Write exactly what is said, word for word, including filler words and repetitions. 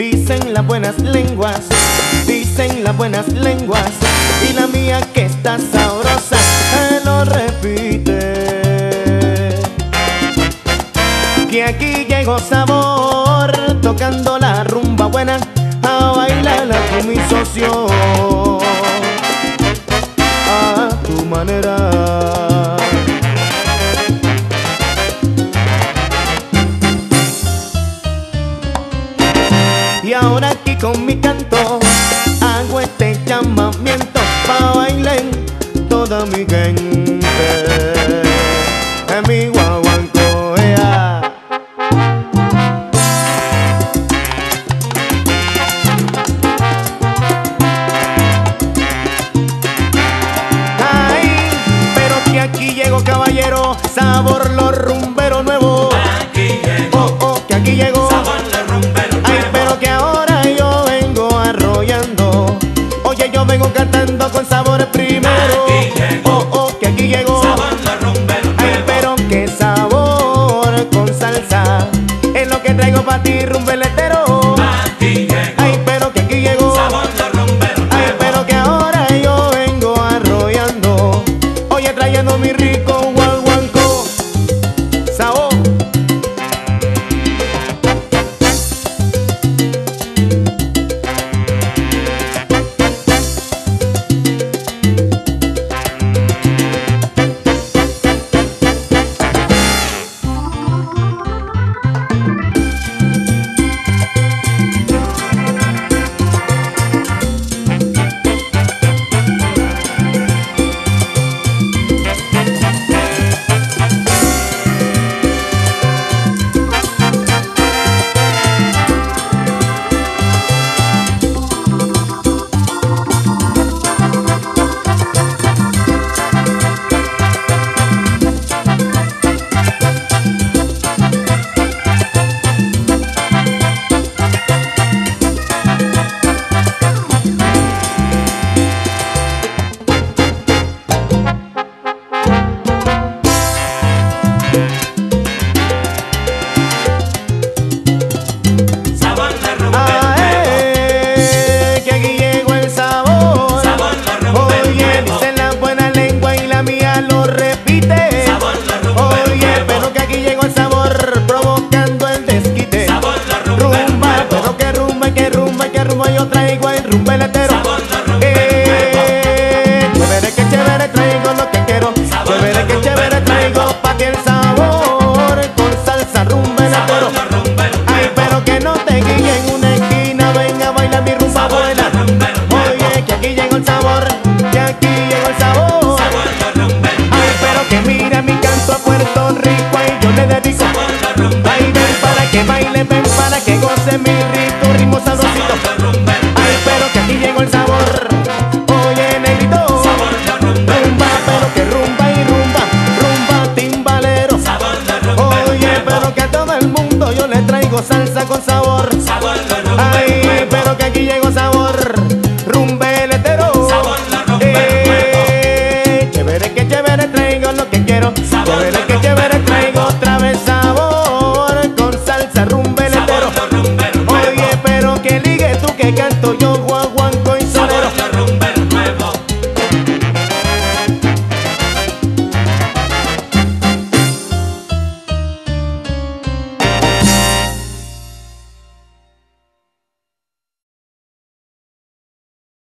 Dicen las buenas lenguas, dicen las buenas lenguas, y la mía que está sabrosa se lo repite, que aquí llegó sabor, tocando la rumba buena, a bailarla con mi socio, a tu manera. Y ahora aquí con mi canto hago este llamamiento pa' bailar toda mi gente en mi guaguancoea. Ay, pero que aquí llegó, caballero, sabor los rumberos nuevos. Aquí llegó, oh, oh, que aquí llegó. Yo vengo cantando con sabores primero. Oh, oh, que aquí llegó. Ay, pero qué sabor con salsa es lo que traigo para ti, rumbeletero. Ay, pero que aquí llegó. Ay, pero que ahora yo vengo arrollando. Oye, trayendo mi rico guaguanco. Sabor. Salsa con sabor, sabor ay, pero que aquí llegó sabor, rumbeletero, sabor la eh, chévere que chévere traigo lo que quiero, sabor, chévere que chévere traigo otra vez sabor con salsa rumbeletero, oye, pero que ligue tú que canto yo.